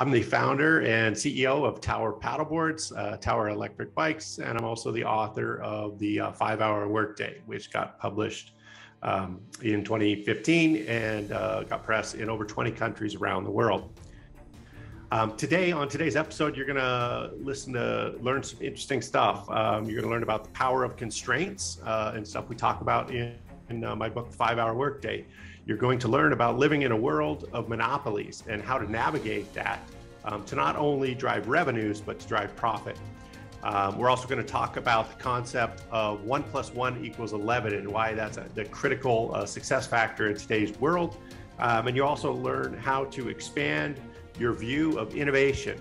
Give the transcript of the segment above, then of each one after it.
I'm the founder and CEO of Tower Paddleboards, Tower Electric Bikes, and I'm also the author of the 5-Hour Workday, which got published in 2015 and got press in over 20 countries around the world. Today, on today's episode, you're gonna learn some interesting stuff. You're gonna learn about the power of constraints and stuff we talk about in my book, 5-Hour Workday. You're going to learn about living in a world of monopolies and how to navigate that to not only drive revenues, but to drive profit. We're also going to talk about the concept of 1 + 1 = 11 and why that's the critical success factor in today's world. And you also learn how to expand your view of innovation,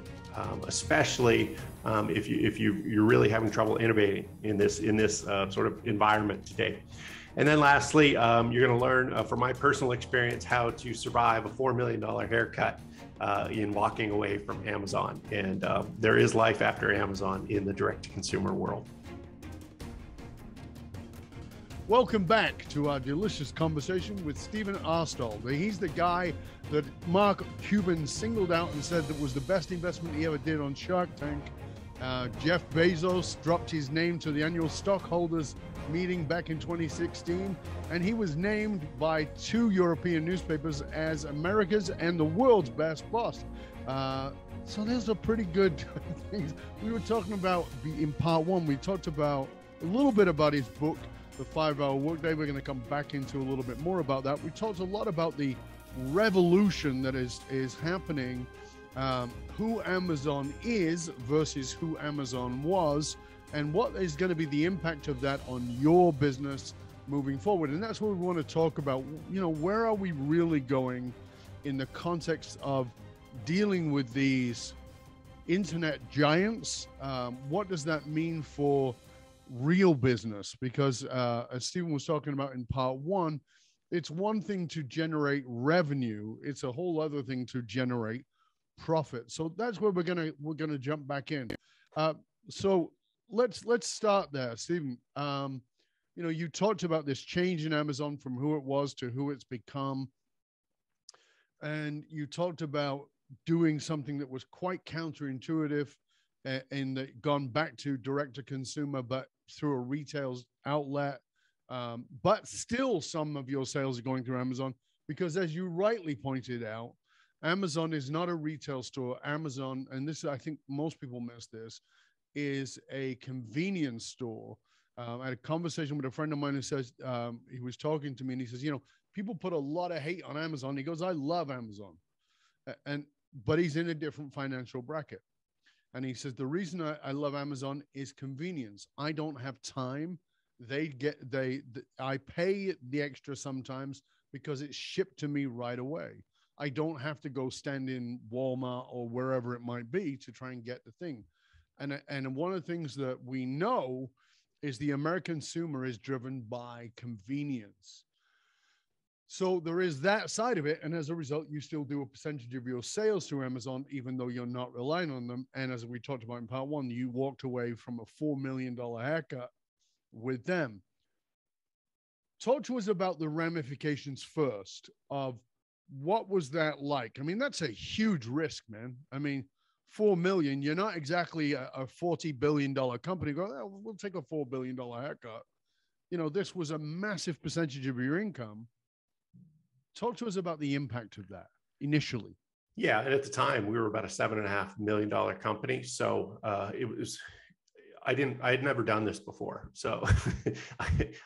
especially if you're really having trouble innovating in this sort of environment today. And then lastly, you're going to learn from my personal experience how to survive a $4 million haircut in walking away from Amazon. And there is life after Amazon in the direct-to-consumer world. Welcome back to our delicious conversation with Stephan Aarstol. He's the guy that Mark Cuban singled out and said that was the best investment he ever did on Shark Tank. Jeff Bezos dropped his name to the annual stockholders meeting back in 2016, and he was named by 2 European newspapers as America's and the world's best boss. So those are pretty good things. We were talking about, in part one, we talked about a little bit about his book, The 5-Hour Workday. We're going to come back into a little bit more about that. We talked a lot about the revolution that is happening, who Amazon is versus who Amazon was, and what is going to be the impact of that on your business moving forward. And that's what we want to talk about. You know, where are we really going in the context of dealing with these internet giants? What does that mean for real business? Because as Stephan was talking about in part one, it's one thing to generate revenue. It's a whole other thing to generate profit. So that's where we're gonna jump back in. So let's start there, Stephan. You know, you talked about this change in Amazon from who it was to who it's become, and you talked about doing something that was quite counterintuitive, in that gone back to direct to consumer, but through a retail outlet. But still, some of your sales are going through Amazon because, as you rightly pointed out, Amazon is not a retail store. Amazon, and this, I think most people miss this, is a convenience store. I had a conversation with a friend of mine who says, he was talking to me and he says, you know, people put a lot of hate on Amazon. He goes, I love Amazon. But he's in a different financial bracket. And he says, the reason I love Amazon is convenience. I don't have time. I pay the extra sometimes because it's shipped to me right away. I don't have to go stand in Walmart or wherever it might be to try and get the thing. And one of the things that we know is the American consumer is driven by convenience. So there is that side of it. And as a result, you still do a percentage of your sales through Amazon, even though you're not relying on them. And as we talked about in part one, you walked away from a $4 million haircut with them. Talk to us about the ramifications first of what was that like? I mean, that's a huge risk, man. I mean, 4 million, you're not exactly a $40 billion company. Go, oh, we'll take a $4 billion haircut. You know, this was a massive percentage of your income. Talk to us about the impact of that initially. Yeah. And at the time we were about a $7.5 million company. So it was, I had never done this before. So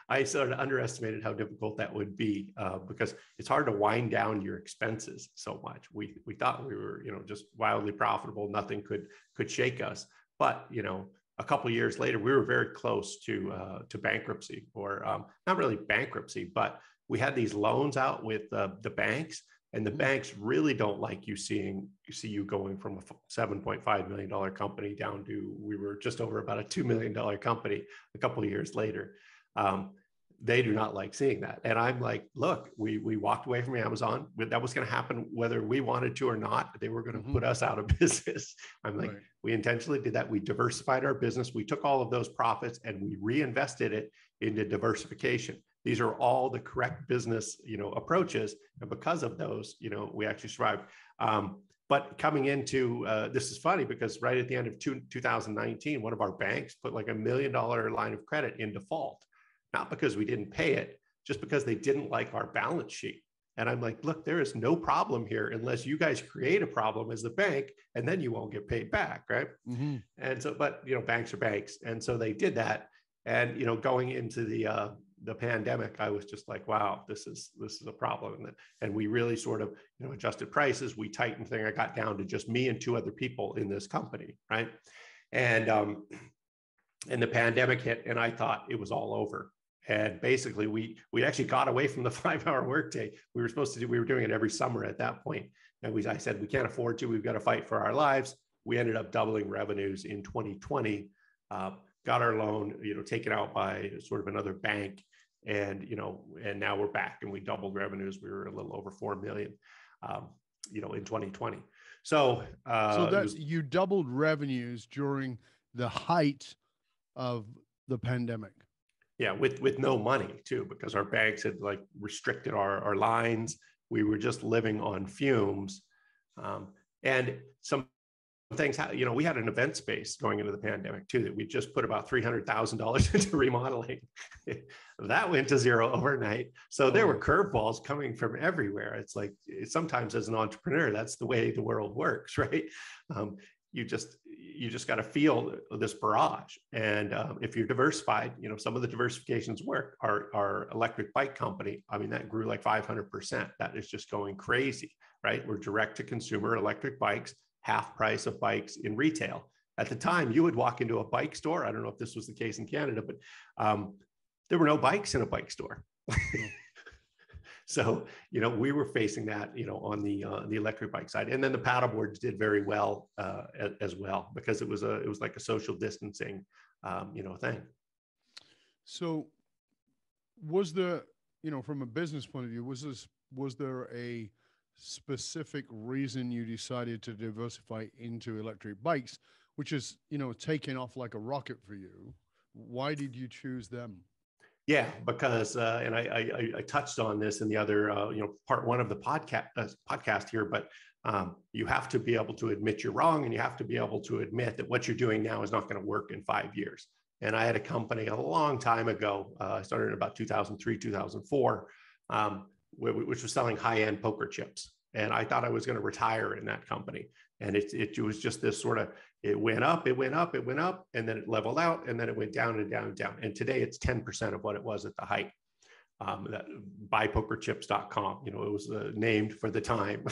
I sort of underestimated how difficult that would be because it's hard to wind down your expenses so much. We thought we were, you know, just wildly profitable. Nothing could shake us. But, you know, a couple of years later, we were very close to bankruptcy, or not really bankruptcy, but we had these loans out with the banks. And the banks really don't like you see you going from a $7.5 million company down to, we were just over about a $2 million company a couple of years later. They do not like seeing that. And I'm like, look, we walked away from Amazon. That was going to happen whether we wanted to or not. They were going to put us out of business. I'm like, we intentionally did that. We diversified our business. We took all of those profits and we reinvested it into diversification. These are all the correct business, you know, approaches. And because of those, you know, we actually survived. But coming into, this is funny because right at the end of 2019, one of our banks put like $1 million line of credit in default, not because we didn't pay it, just because they didn't like our balance sheet. And I'm like, look, there is no problem here unless you guys create a problem as the bank, and then you won't get paid back, right? Mm-hmm. And so, but you know, banks are banks, and so they did that. And you know, going into the pandemic, I was just like, wow, this is a problem. And we really sort of, you know, adjusted prices, we tightened thing. I got down to just me and two other people in this company, right? And the pandemic hit, and I thought it was all over. And basically, we actually got away from the 5-hour workday. We were supposed to do, we were doing it every summer at that point. And I said, we can't afford to, we've got to fight for our lives. We ended up doubling revenues in 2020, got our loan, you know, taken out by sort of another bank. And, you know, and now we're back and we doubled revenues. We were a little over 4 million, you know, in 2020. So, you doubled revenues during the height of the pandemic. Yeah, with no money too, because our banks had like restricted our lines. We were just living on fumes, and some things. You know, we had an event space going into the pandemic too that we just put about $300,000 into remodeling. That went to zero overnight. So there were curveballs coming from everywhere. It's like sometimes as an entrepreneur, that's the way the world works, right? You just got to feel this barrage. And if you're diversified, you know, some of the diversifications work. Our electric bike company, I mean, that grew like 500%. That is just going crazy, right? We're direct to consumer electric bikes, half price of bikes in retail. At the time, you would walk into a bike store. I don't know if this was the case in Canada, but there were no bikes in a bike store. So, you know, we were facing that, you know, on the electric bike side. And then the paddleboards did very well as well, because it was like a social distancing, you know, thing. So was there, you know, from a business point of view, was there a specific reason you decided to diversify into electric bikes, which is, you know, taking off like a rocket for you? Why did you choose them? Yeah, because and I touched on this in the other you know, part one of the podcast here, but you have to be able to admit you're wrong, and you have to be able to admit that what you're doing now is not going to work in 5 years. And I had a company a long time ago. I started in about 2003, 2004, which was selling high-end poker chips, and I thought I was going to retire in that company. And it was just this sort of, it went up, it went up, it went up, and then it leveled out, and then it went down and down and down. And today it's 10% of what it was at the height. That buypokerchips.com, you know, it was named for the time.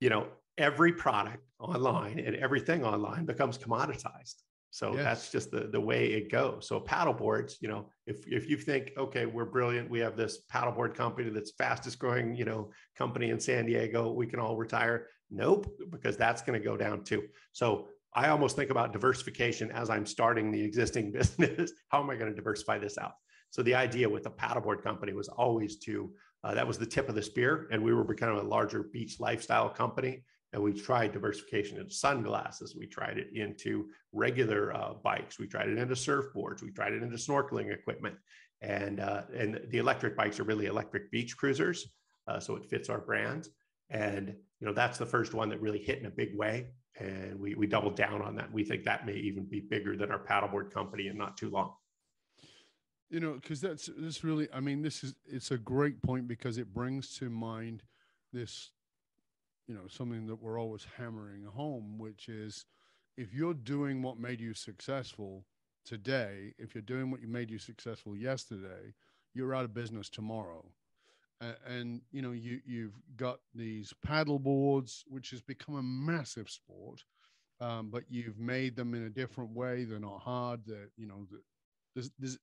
You know, every product online and everything online becomes commoditized. So yes, that's just the way it goes. So paddleboards, you know, if you think, okay, we're brilliant, we have this paddleboard company that's fastest growing, you know, company in San Diego, we can all retire. Nope, because that's going to go down too. So I almost think about diversification as I'm starting the existing business. How am I going to diversify this out? So the idea with the paddleboard company was always to, that was the tip of the spear, and we were becoming a larger beach lifestyle company. And we tried diversification into sunglasses. We tried it into regular bikes. We tried it into surfboards. We tried it into snorkeling equipment. And the electric bikes are really electric beach cruisers. So it fits our brand. And, you know, that's the first one that really hit in a big way. And we doubled down on that. We think that may even be bigger than our paddleboard company in not too long. You know, because this really, I mean, it's a great point, because it brings to mind this, you know, something that we're always hammering home, which is if you're doing what made you successful today, if you're doing what made you successful yesterday, you're out of business tomorrow. And you know, you've got these paddle boards, which has become a massive sport, but you've made them in a different way. They're not hard. They're, you know,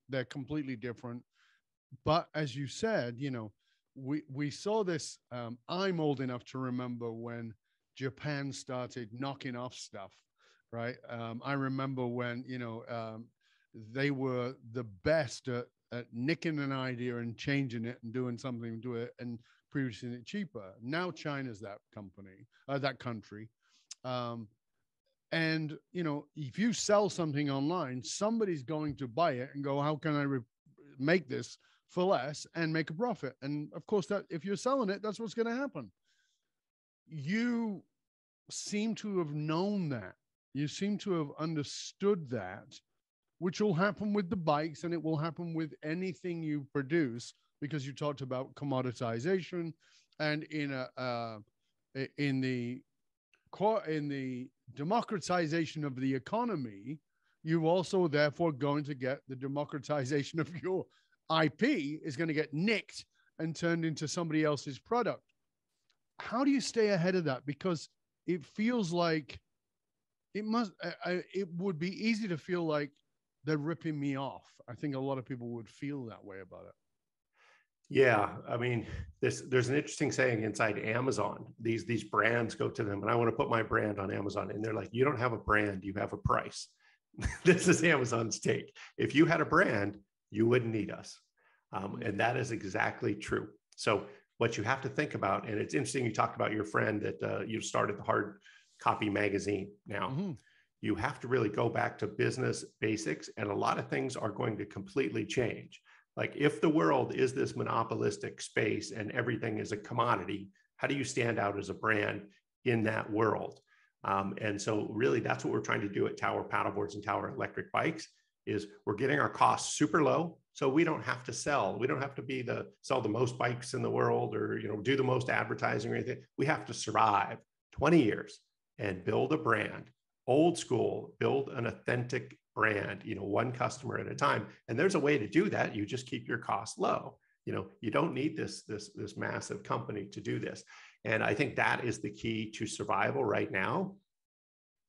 they're completely different. But as you said, you know, we saw this. I'm old enough to remember when Japan started knocking off stuff, right? I remember when, you know, they were the best at nicking an idea and changing it and doing something to it and producing it cheaper. Now China's that company, that country. And, you know, if you sell something online, somebody's going to buy it and go, how can I make this for less and make a profit? And of course, that if you're selling it, that's what's going to happen. you seem to have known that. You seem to have understood that, which will happen with the bikes, and it will happen with anything you produce, because you talked about commoditization, and in the democratization of the economy, you also therefore going to get the democratization of your IP is going to get nicked and turned into somebody else's product. How do you stay ahead of that? Because it feels like it would be easy to feel like they're ripping me off. I think a lot of people would feel that way about it. Yeah. I mean, there's an interesting saying inside Amazon. These brands go to them, and I want to put my brand on Amazon. And they're like, you don't have a brand, you have a price. This is Amazon's take. If you had a brand, you wouldn't need us. And that is exactly true. So what you have to think about, and it's interesting, you talked about your friend that you started the hard copy magazine now. Mm-hmm. You have to really go back to business basics, and a lot of things are going to completely change. Like, if the world is this monopolistic space and everything is a commodity, how do you stand out as a brand in that world? And so really that's what we're trying to do at Tower Paddleboards and Tower Electric Bikes, is we're getting our costs super low. So we don't have to sell. We don't have to sell the most bikes in the world, or, you know, do the most advertising or anything. We have to survive 20 years and build a brand. Old school, build an authentic brand, you know, one customer at a time. And there's a way to do that. You just keep your costs low. You know, you don't need this massive company to do this. And I think that is the key to survival right now.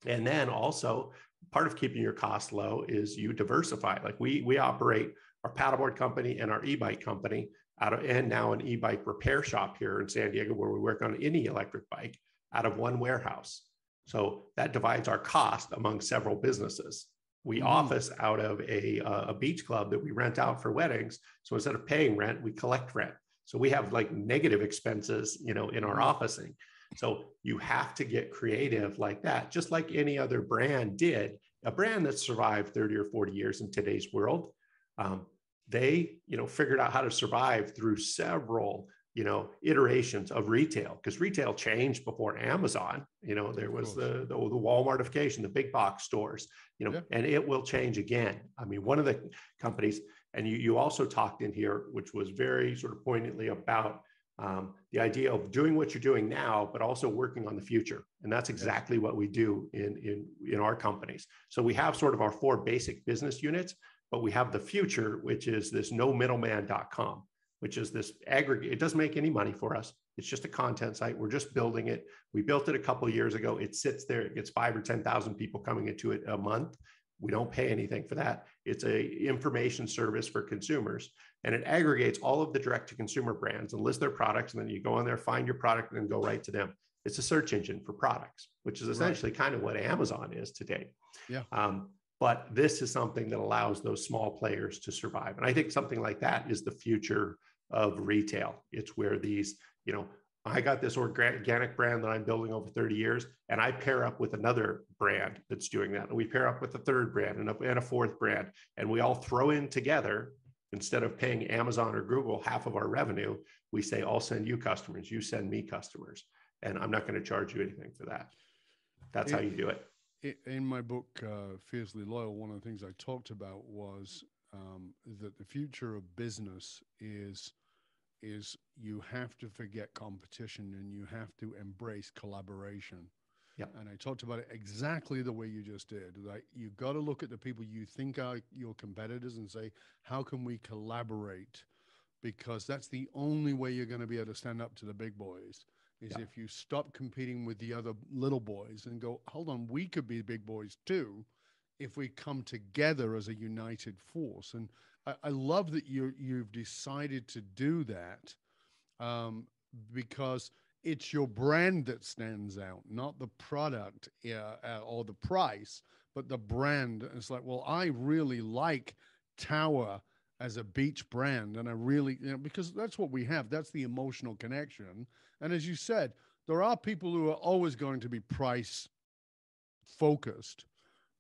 And then also part of keeping your costs low is you diversify. Like we operate our paddleboard company and our e-bike company and now an e-bike repair shop here in San Diego, where we work on any electric bike out of one warehouse. So that divides our cost among several businesses. We office out of a beach club that we rent out for weddings. So instead of paying rent, we collect rent. So we have like negative expenses, you know, in our officing. So you have to get creative like that, just like any other brand did. A brand that survived 30 or 40 years in today's world, they, you know, figured out how to survive through several, you know, iterations of retail, because retail changed before Amazon. You know, there was the Walmartification, the big box stores, you know, and it will change again. I mean, one of the companies, and you also talked in here, which was very sort of poignantly about the idea of doing what you're doing now, but also working on the future. And that's exactly what we do in our companies. So we have sort of our four basic business units, but we have the future, which is this nomiddleman.com. which is this aggregate. It doesn't make any money for us. It's just a content site. We're just building it. We built it a couple of years ago. It sits there. It gets 5,000 or 10,000 people coming into it a month. We don't pay anything for that. It's a information service for consumers, and it aggregates all of the direct-to-consumer brands and lists their products. And then you go on there, find your product, and then go right to them. It's a search engine for products, which is essentially kind of what Amazon is today. Yeah. But this is something that allows those small players to survive. And I think something like that is the future of retail. It's where these, you know, I got this organic brand that I'm building over 30 years, and I pair up with another brand that's doing that. And we pair up with a third brand and a fourth brand, and we all throw in together. Instead of paying Amazon or Google half of our revenue, we say, I'll send you customers, you send me customers, and I'm not going to charge you anything for that. That's how you do it. In my book, Fiercely Loyal, one of the things I talked about was that the future of business is you have to forget competition and you have to embrace collaboration. Yeah. And I talked about it exactly the way you just did. Like, you've got to look at the people you think are your competitors and say, how can we collaborate? Because that's the only way you're going to be able to stand up to the big boys. If you stop competing with the other little boys and go, hold on, we could be big boys too, if we come together as a united force. And I love that you've decided to do that because it's your brand that stands out, not the product or the price, but the brand. And it's like, well, I really like Tower as a beach brand. And I really, you know, because that's what we have. That's the emotional connection. And as you said, there are people who are always going to be price focused,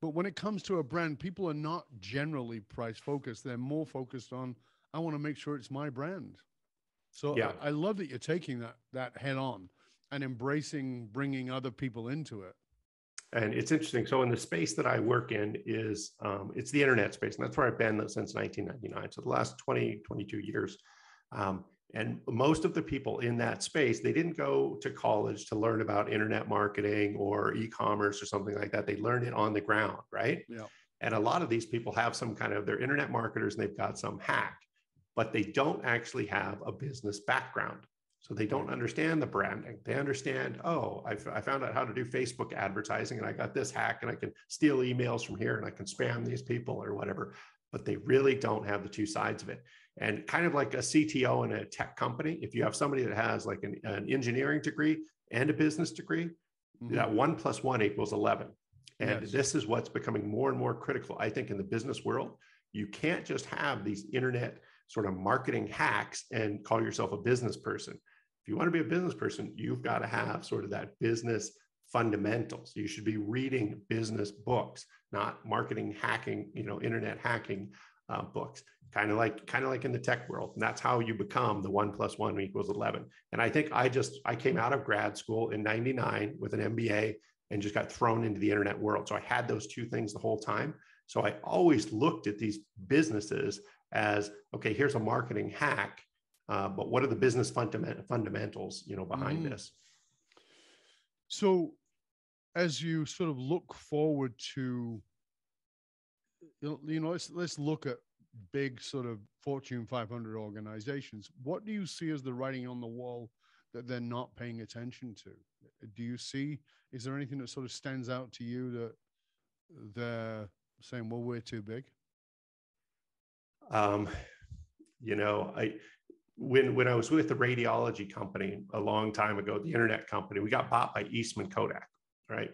but when it comes to a brand, people are not generally price focused. They're more focused on, I want to make sure it's my brand. So I love that you're taking that head on and embracing bringing other people into it. And it's interesting. So in the space that I work in is, it's the internet space. And that's where I've been since 1999. So the last 20, 22 years. And most of the people in that space, they didn't go to college to learn about internet marketing or e-commerce or something like that. They learned it on the ground, right? Yeah. And a lot of these people have some kind of, they're internet marketers and they've got some hack, but they don't actually have a business background. So they don't understand the branding. They understand, oh, I found out how to do Facebook advertising and I got this hack and I can steal emails from here and I can spam these people or whatever, but they really don't have the two sides of it. And kind of like a CTO in a tech company, if you have somebody that has like an engineering degree and a business degree, mm-hmm. that 1 + 1 = 11. And yes. this is what's becoming more and more critical, I think, in the business world. You can't just have these internet sort of marketing hacks and call yourself a business person. If you want to be a business person, you've got to have sort of that business fundamentals. You should be reading business books, not marketing hacking, you know, internet hacking books, kind of like in the tech world. And that's how you become the 1 + 1 = 11. And I think I came out of grad school in 99 with an MBA and just got thrown into the internet world. So I had those two things the whole time. So I always looked at these businesses as, okay, here's a marketing hack, but what are the business fundamentals, you know, behind this? So as you sort of look forward to, you know, let's look at big sort of Fortune 500 organizations. What do you see as the writing on the wall that they're not paying attention to? Do you see, is there anything that sort of stands out to you that they're saying, well, we're too big? You know, when I was with the radiology company a long time ago, the internet company, we got bought by Eastman Kodak, right?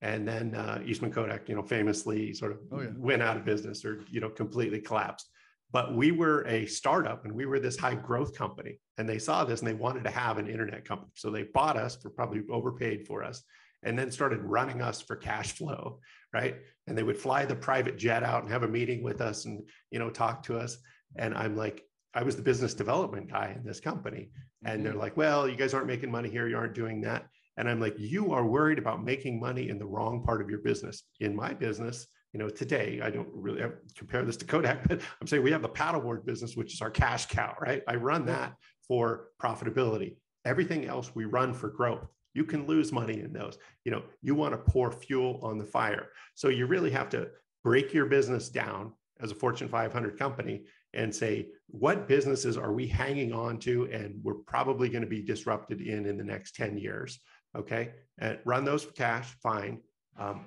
And then Eastman Kodak, you know, famously sort of went out of business or, you know, completely collapsed. But we were a startup and we were this high growth company, and they saw this and they wanted to have an internet company. So they bought us for probably overpaid for us and then started running us for cash flow, right? And they would fly the private jet out and have a meeting with us and, you know, talk to us. And I'm like, I was the business development guy in this company. And they're like, well, you guys aren't making money here. You aren't doing that. And I'm like, you are worried about making money in the wrong part of your business. In my business, you know, today, I don't really compare this to Kodak, but I'm saying we have the paddleboard business, which is our cash cow, right? I run that for profitability. Everything else we run for growth. You can lose money in those. You know, you want to pour fuel on the fire. So you really have to break your business down as a Fortune 500 company and say, what businesses are we hanging on to? And we're probably going to be disrupted in the next 10 years. Okay. And run those for cash, fine.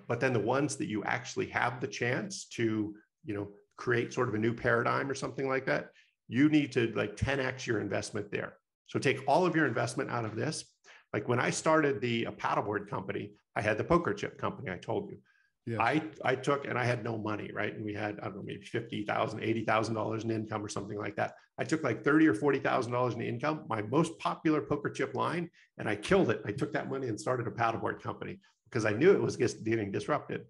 But then the ones that you actually have the chance to, you know, create sort of a new paradigm or something like that, you need to like 10x your investment there. So take all of your investment out of this. Like when I started the paddleboard company, I had the poker chip company, I told you. Yeah. I took, and I had no money, right? And we had, I don't know, maybe $50,000, $80,000 in income or something like that. I took like $30,000 or $40,000 in income, my most popular poker chip line, and I killed it. I took that money and started a paddleboard company because I knew it was just getting disrupted.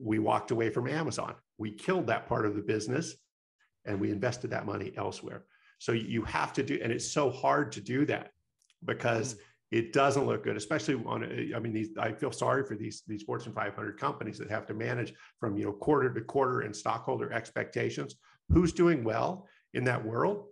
We walked away from Amazon. We killed that part of the business and we invested that money elsewhere. So you have to do, and it's so hard to do that because it doesn't look good, especially on, I mean, I feel sorry for these Fortune 500 companies that have to manage from, you know, quarter to quarter and stockholder expectations. Who's doing well in that world?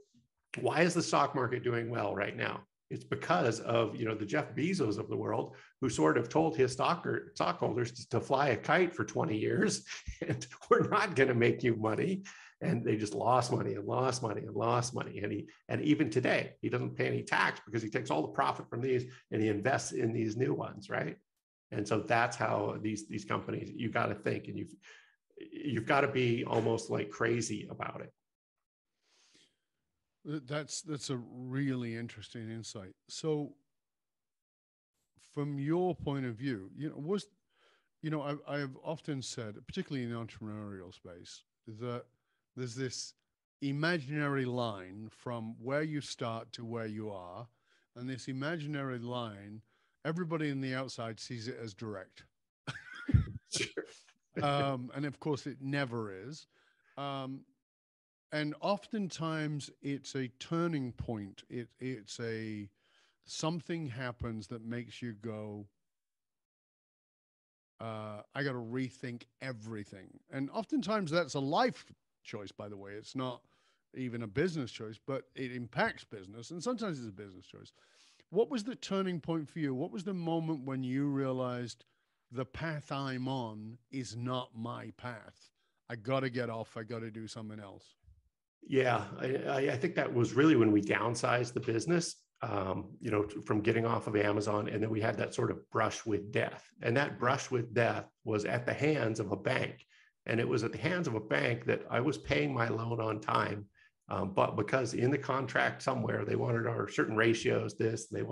Why is the stock market doing well right now? It's because of, you know, the Jeff Bezos of the world, who sort of told his stockholders to fly a kite for 20 years and we're not going to make you money. And they just lost money and lost money and lost money. And even today, he doesn't pay any tax because he takes all the profit from these and he invests in these new ones, right? And so that's how these companies, you got to think, and you've got to be almost like crazy about it. That's a really interesting insight. So from your point of view, you know, I've often said, particularly in the entrepreneurial space, that there's this imaginary line from where you start to where you are. And this imaginary line, everybody on the outside sees it as direct. And of course it never is. And oftentimes it's a turning point. It's a something happens that makes you go, I got to rethink everything. And oftentimes that's a life choice, by the way. It's not even a business choice, but it impacts business. And sometimes it's a business choice. What was the turning point for you? What was the moment when you realized the path I'm on is not my path? I got to get off. I got to do something else. Yeah, I think that was really when we downsized the business, you know, from getting off of Amazon. And then we had that sort of brush with death. And that brush with death was at the hands of a bank. And it was at the hands of a bank that I was paying my loan on time. But because in the contract somewhere, they wanted our certain ratios, they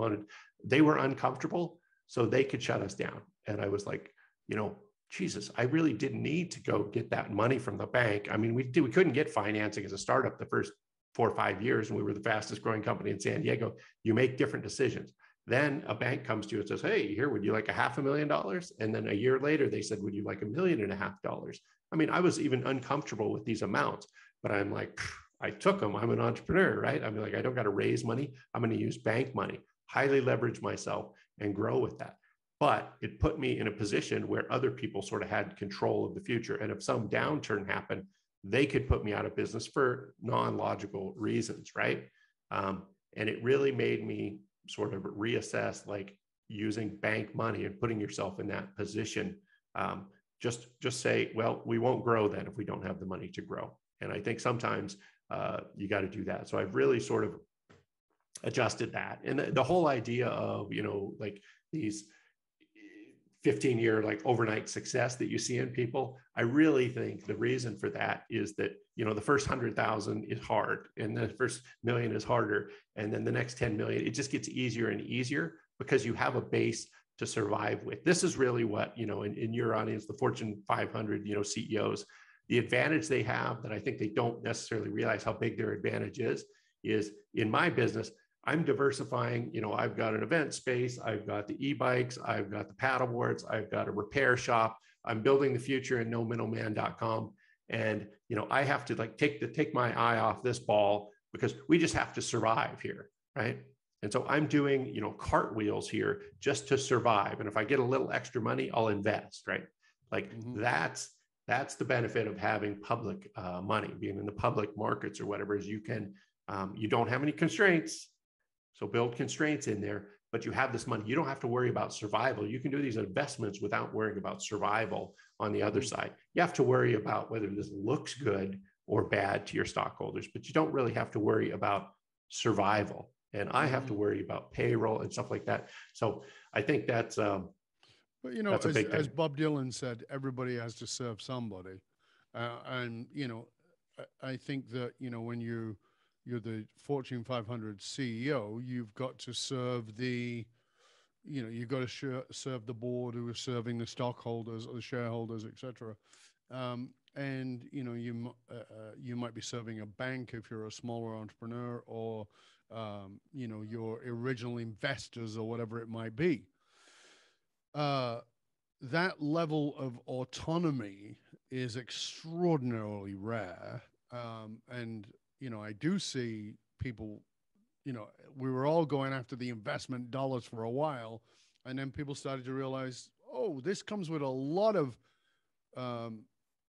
were uncomfortable, so they could shut us down. And I was like, you know, Jesus, I really didn't need to go get that money from the bank. I mean, we couldn't get financing as a startup the first 4 or 5 years, and we were the fastest growing company in San Diego. You make different decisions. Then a bank comes to you and says, hey, here, would you like $500,000? And then a year later, they said, would you like $1.5 million? I mean, I was even uncomfortable with these amounts, but I'm like, I took them. I'm an entrepreneur, right? I'm like, I don't got to raise money. I'm going to use bank money, highly leverage myself and grow with that. But it put me in a position where other people sort of had control of the future. And if some downturn happened, they could put me out of business for non-logical reasons, right? And it really made me sort of reassess, like, using bank money and putting yourself in that position. Just say, well, we won't grow then if we don't have the money to grow. And I think sometimes you got to do that. So I've really sort of adjusted that. And the whole idea of, you know, like these 15-year like overnight success that you see in people, I really think the reason for that is that, you know, the first 100,000 is hard, and the first million is harder, and then the next 10 million, it just gets easier and easier because you have a base to survive with. This is really what, you know, in your audience, the Fortune 500, you know, CEOs, the advantage they have that I think they don't necessarily realize how big their advantage is in my business, I'm diversifying. You know, I've got an event space, I've got the e-bikes, I've got the paddle boards, I've got a repair shop, I'm building the future in nomiddleman.com. And, you know, I have to like take my eye off this ball because we just have to survive here, right? And so I'm doing, you know, cartwheels here just to survive. And if I get a little extra money, I'll invest, right? Like that's the benefit of having public money, being in the public markets or whatever, is you can, you don't have any constraints. So build constraints in there, but you have this money. You don't have to worry about survival. You can do these investments without worrying about survival on the other side. You have to worry about whether this looks good or bad to your stockholders, but you don't really have to worry about survival. And I have to worry about payroll and stuff like that. So I think that's, but you know, as Bob Dylan said, everybody has to serve somebody. And, you know, I think that, you know, when you're the Fortune 500 CEO, you've got to serve the, you know, you've got to serve the board who is serving the stockholders or the shareholders, et cetera. And, you know, you might be serving a bank if you're a smaller entrepreneur, or, you know, your original investors or whatever it might be. That level of autonomy is extraordinarily rare. And, you know, I do see people, you know, we were all going after the investment dollars for a while. And then people started to realize, oh, this comes with a lot of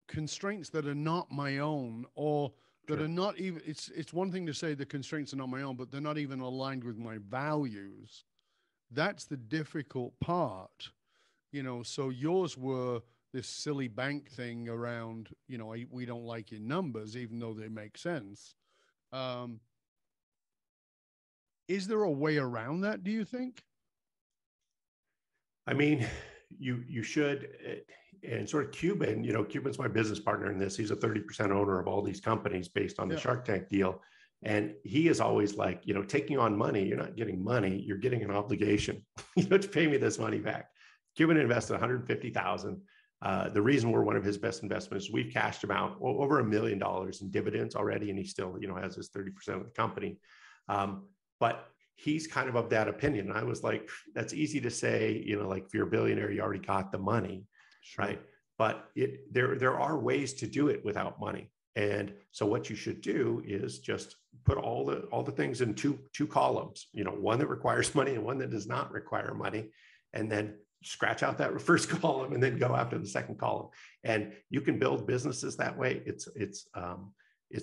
constraints that are not my own, or that are not even, it's one thing to say the constraints are not my own, but they're not even aligned with my values. That's the difficult part, you know. So yours were this silly bank thing around, you know, we don't like your numbers, even though they make sense. Is there a way around that, do you think? I mean, you should, and sort of Cuban, you know, Cuban's my business partner in this. He's a 30% owner of all these companies based on the Shark Tank deal. And he is always like, you know, taking on money, you're not getting money, you're getting an obligation, you know, to pay me this money back. Cuban invested $150,000. The reason we're one of his best investments is we've cashed him out over $1 million in dividends already, and he still, you know, has his 30% of the company. But he's kind of that opinion. And I was like, that's easy to say, you know, like if you're a billionaire, you already got the money, right? But there are ways to do it without money. And so what you should do is just put all the things in two columns, one that requires money and one that does not require money, and then scratch out that first column and then go after the second column. And you can build businesses that way. It's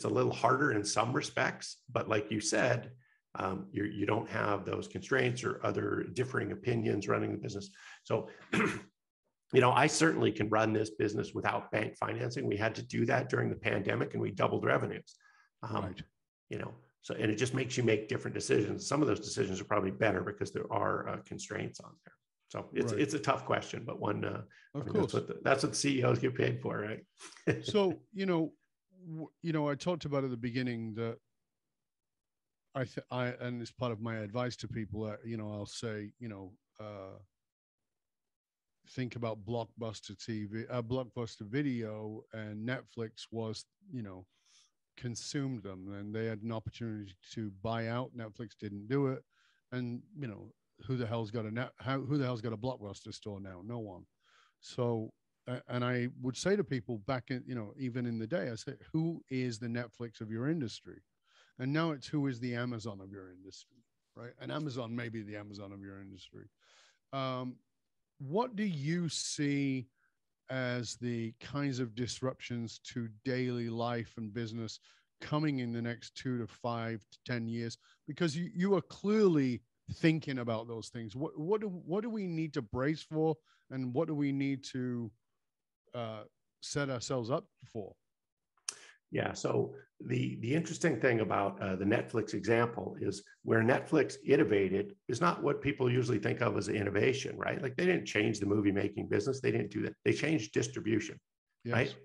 a little harder in some respects, but like you said, you don't have those constraints or other differing opinions running the business. So, I certainly can run this business without bank financing. We had to do that during the pandemic and we doubled revenues, right. And it just makes you make different decisions. Some of those decisions are probably better because there are constraints on there. So it's a tough question, but one, of course. That's what CEOs get paid for, right? So, I talked about at the beginning that and it's part of my advice to people, I'll say, think about Blockbuster TV, Blockbuster Video and Netflix was, consumed them, and they had an opportunity to buy out. Netflix didn't do it. And, who the hell's got a Blockbuster store now? No one. So, and I would say to people back in, even in the day, I said, who is the Netflix of your industry? And now it's who is the Amazon of your industry, right? And Amazon may be the Amazon of your industry. What do you see as the kinds of disruptions to daily life and business coming in the next 2 to 5 to 10 years? Because you are clearly thinking about those things. What do we need to brace for, and what do we need to set ourselves up for? Yeah. So the interesting thing about the Netflix example is where Netflix innovated is not what people usually think of as innovation, right? Like they didn't change the movie making business. They didn't do that. They changed distribution, yes. Right?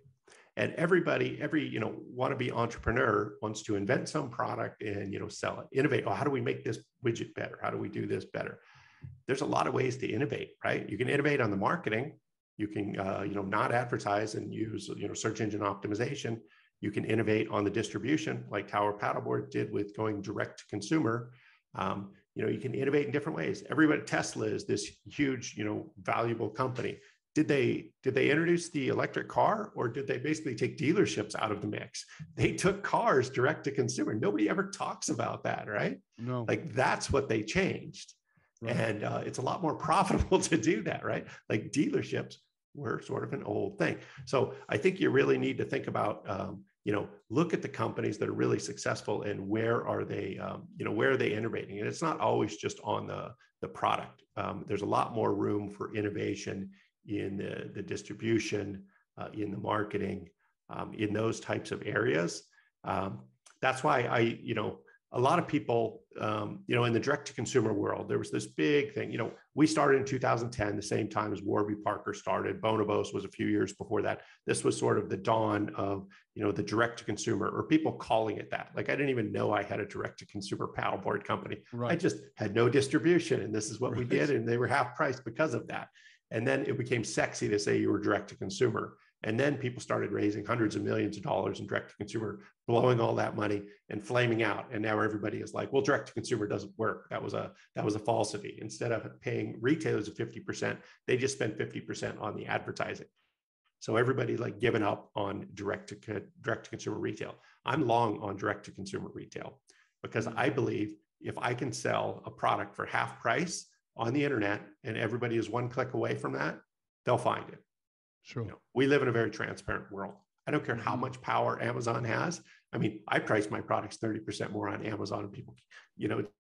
And every wannabe entrepreneur wants to invent some product and, sell it, innovate. Oh, how do we make this widget better? How do we do this better? There's a lot of ways to innovate, right? You can innovate on the marketing. You can, not advertise and use, search engine optimization. You can innovate on the distribution like Tower Paddleboard did with going direct to consumer. You can innovate in different ways. Everybody, Tesla is this huge, valuable company. Did they introduce the electric car, or did they basically take dealerships out of the mix? They took cars direct to consumer. Nobody ever talks about that, right? No. Like that's what they changed. Right. And it's a lot more profitable to do that, right? Like dealerships were sort of an old thing. So I think you really need to think about, look at the companies that are really successful and where are they, where are they innovating? And it's not always just on the product. There's a lot more room for innovation in the distribution, in the marketing, in those types of areas. That's why a lot of people, in the direct-to-consumer world, there was this big thing. We started in 2010, the same time as Warby Parker started. Bonobos was a few years before that. This was sort of the dawn of, the direct-to-consumer, or people calling it that. Like I didn't even know I had a direct-to-consumer paddleboard company. Right. I just had no distribution, and this is what we did, and they were half price because of that. And then it became sexy to say you were direct-to-consumer. And then people started raising hundreds of millions of dollars in direct-to-consumer, blowing all that money and flaming out. And now everybody is like, well, direct-to-consumer doesn't work. That was a falsity. Instead of paying retailers a 50%, they just spent 50% on the advertising. So everybody like giving up on direct-to-consumer retail. I'm long on direct-to-consumer retail because I believe if I can sell a product for half price on the internet and everybody is one click away from that, they'll find it. Sure. We live in a very transparent world. I don't care how much power Amazon has. I mean, I price my products 30% more on Amazon and people,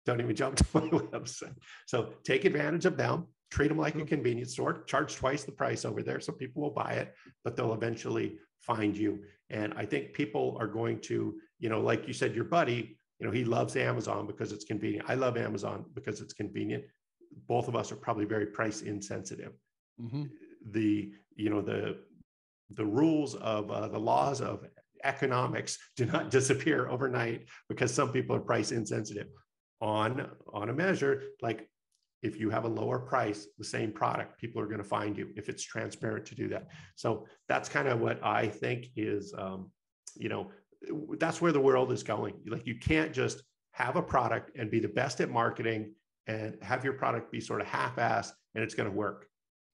don't even jump to my website. So take advantage of them, treat them like a convenience store, charge twice the price over there. So people will buy it, but they'll eventually find you. And I think people are going to, like you said, your buddy, he loves Amazon because it's convenient. I love Amazon because it's convenient. Both of us are probably very price insensitive. Mm-hmm. The rules of the laws of economics do not disappear overnight because some people are price insensitive. On a measure, like if you have a lower price, the same product, people are going to find you if it's transparent to do that. So that's kind of what I think is, that's where the world is going. Like you can't just have a product and be the best at marketing and have your product be sort of half-assed and it's going to work.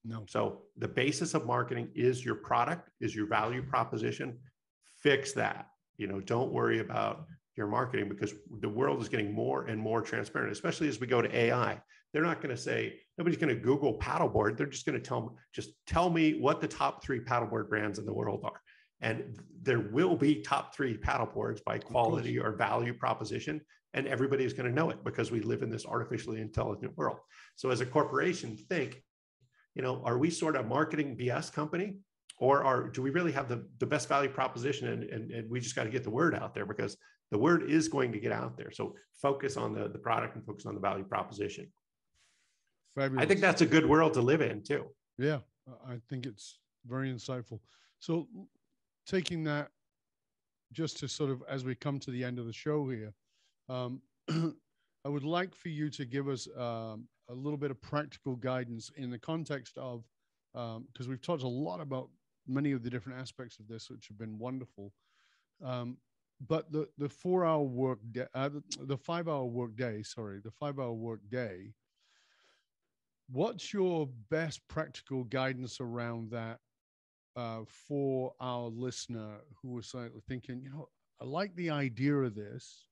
No. So the basis of marketing is your product, is your value proposition. fix that. You know, don't worry about your marketing, because the world is getting more and more transparent, especially as we go to AI. They're not going to say, nobody's going to Google paddleboard. They're just going to tell me what the top three paddleboard brands in the world are. And there will be top three paddleboards by quality or value proposition. And everybody is going to know it because we live in this artificially intelligent world. So as a corporation, think, you know, are we sort of marketing BS company? Or do we really have the best value proposition, and we just got to get the word out there, because the word is going to get out there. So focus on the product and focus on the value proposition. Fabulous. I think that's a good world to live in too. Yeah, I think it's very insightful. So taking that just to sort of, as we come to the end of the show here, I would like for you to give us a little bit of practical guidance in the context of, because we've talked a lot about many of the different aspects of this, which have been wonderful. But the five hour workday, what's your best practical guidance around that for our listener who is thinking, you know, I like the idea of this.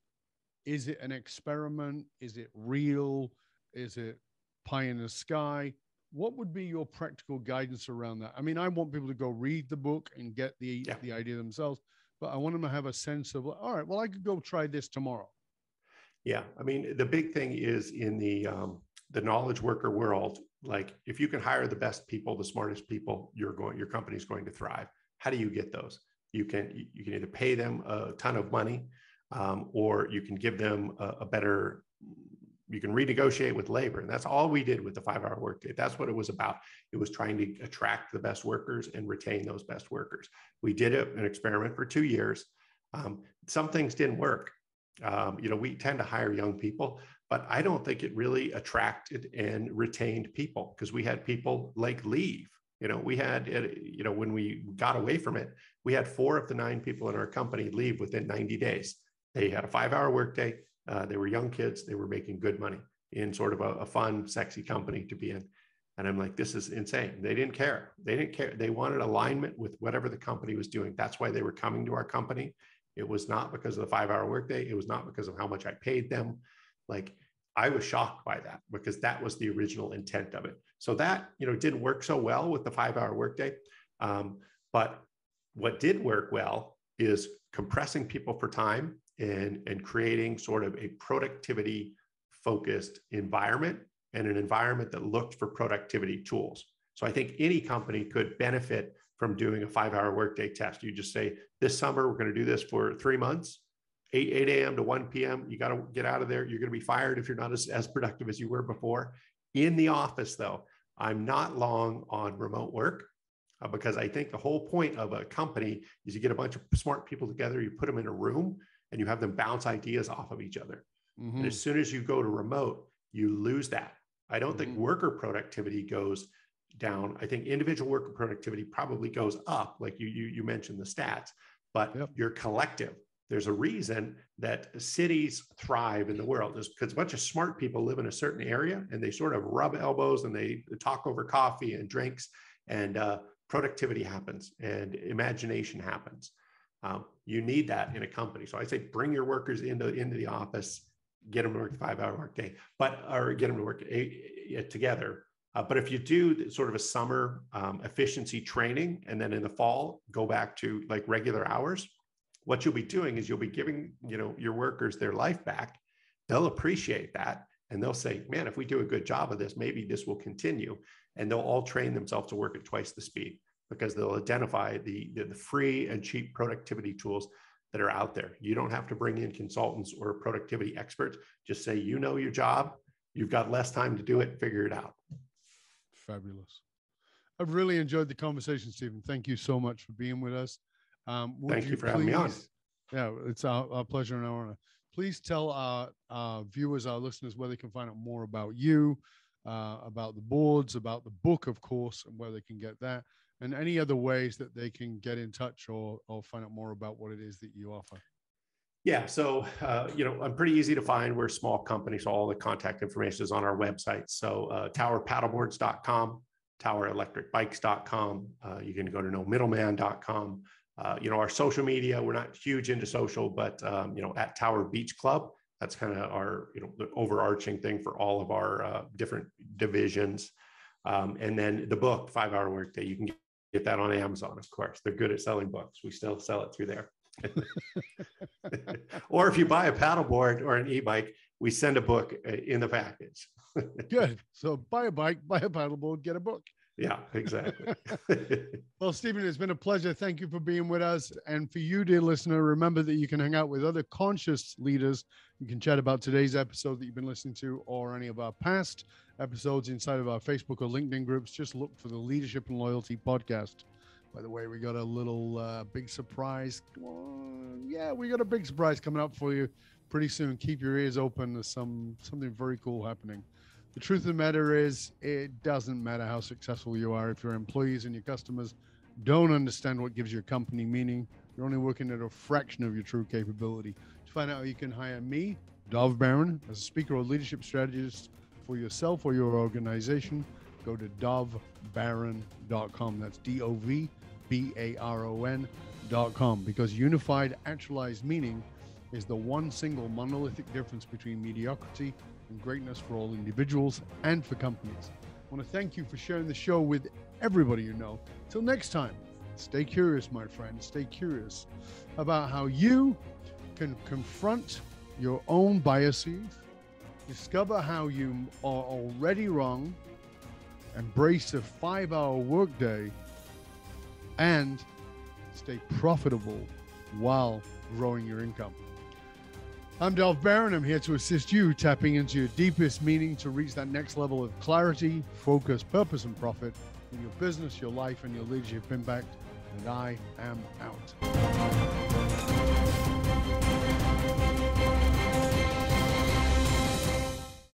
Is it an experiment? Is it real? Is it pie in the sky? What would be your practical guidance around that? I mean, I want people to go read the book and get the idea themselves, but I want them to have a sense of, all right, well, I could go try this tomorrow. Yeah. I mean, the big thing is in the knowledge worker world, like if you can hire the best people, the smartest people, your company's going to thrive. How do you get those? You can either pay them a ton of money, or you can give them a better, you can renegotiate with labor. And that's all we did with the 5 hour workday. That's what it was about. It was trying to attract the best workers and retain those best workers. We did an experiment for 2 years. Some things didn't work. You know, we tend to hire young people, but I don't think it really attracted and retained people, because we had people like leave. You know, we had, you know, when we got away from it, we had 4 of the 9 people in our company leave within 90 days. They had a 5 hour workday. They were young kids. They were making good money in sort of a fun, sexy company to be in. And I'm like, this is insane. They didn't care. They wanted alignment with whatever the company was doing. That's why they were coming to our company. It was not because of the 5 hour workday. It was not because of how much I paid them. Like, I was shocked by that, because that was the original intent of it. So that, you know, didn't work so well with the 5 hour workday. But what did work well is compressing people for time, and creating sort of a productivity focused environment, and an environment that looked for productivity tools. So I think any company could benefit from doing a 5 hour workday test. You just say, this summer, we're going to do this for 3 months, 8 a.m. to 1 p.m. You got to get out of there. You're going to be fired if you're not as productive as you were before. In the office, though, I'm not long on remote work, because I think the whole point of a company is you get a bunch of smart people together, you put them in a room, and you have them bounce ideas off of each other. Mm-hmm. And as soon as you go to remote, you lose that. I don't think worker productivity goes down. I think individual worker productivity probably goes up, like you mentioned the stats, but your collective. There's a reason that cities thrive in the world, is because a bunch of smart people live in a certain area, and they sort of rub elbows and they talk over coffee and drinks, and productivity happens and imagination happens. You need that in a company. So I say, bring your workers into the office, get them to work the 5 hour workday, or get them to work together. But if you do sort of a summer efficiency training, and then in the fall, go back to like regular hours, what you'll be doing is you'll be giving, you know, your workers their life back. They'll appreciate that. And they'll say, man, if we do a good job of this, maybe this will continue. And they'll all train themselves to work at twice the speed, because they'll identify the free and cheap productivity tools that are out there. You don't have to bring in consultants or productivity experts. Just say, you know your job, you've got less time to do it, figure it out. Fabulous. I've really enjoyed the conversation, Stephan. Thank you so much for being with us. Thank you for having me on. Yeah, it's our pleasure and our honor. Please tell our viewers, our listeners, where they can find out more about you, about the boards, about the book, of course, and where they can get that, and any other ways that they can get in touch or find out more about what it is that you offer. Yeah, so, you know, I'm pretty easy to find. We're a small company, so all the contact information is on our website. So towerpaddleboards.com, towerelectricbikes.com. You can go to nomiddleman.com. Our social media, we're not huge into social, but, at Tower Beach Club, that's kind of our, the overarching thing for all of our different divisions. And then the book, 5 Hour Workday, you can get that on Amazon, of course. They're good at selling books. We still sell it through there. Or if you buy a paddleboard or an e-bike, we send a book in the package. Good. So buy a bike, buy a paddleboard, get a book. Yeah, exactly. Well, Stephen, it's been a pleasure. Thank you for being with us. And for you, dear listener, remember that you can hang out with other conscious leaders. You can chat about today's episode that you've been listening to or any of our past episodes inside of our Facebook or LinkedIn groups. Just look for the Leadership and Loyalty Podcast. By the way, we got a little big surprise. Yeah, we got a big surprise coming up for you pretty soon. Keep your ears open. There's something very cool happening. The truth of the matter is, it doesn't matter how successful you are. If your employees and your customers don't understand what gives your company meaning, you're only working at a fraction of your true capability. To find out how you can hire me, Dov Baron, as a speaker or leadership strategist for yourself or your organization, go to DovBaron.com. That's DovBaron.com. Because unified, actualized meaning is the one single monolithic difference between mediocrity and greatness for all individuals and for companies. I want to thank you for sharing the show with everybody you know. Till next time, stay curious, my friend. Stay curious about how you can confront your own biases, discover how you are already wrong, embrace a 5-hour workday, and stay profitable while growing your income. I'm Dov Baron. I'm here to assist you tapping into your deepest meaning to reach that next level of clarity, focus, purpose, and profit in your business, your life, and your leadership impact. And I am out.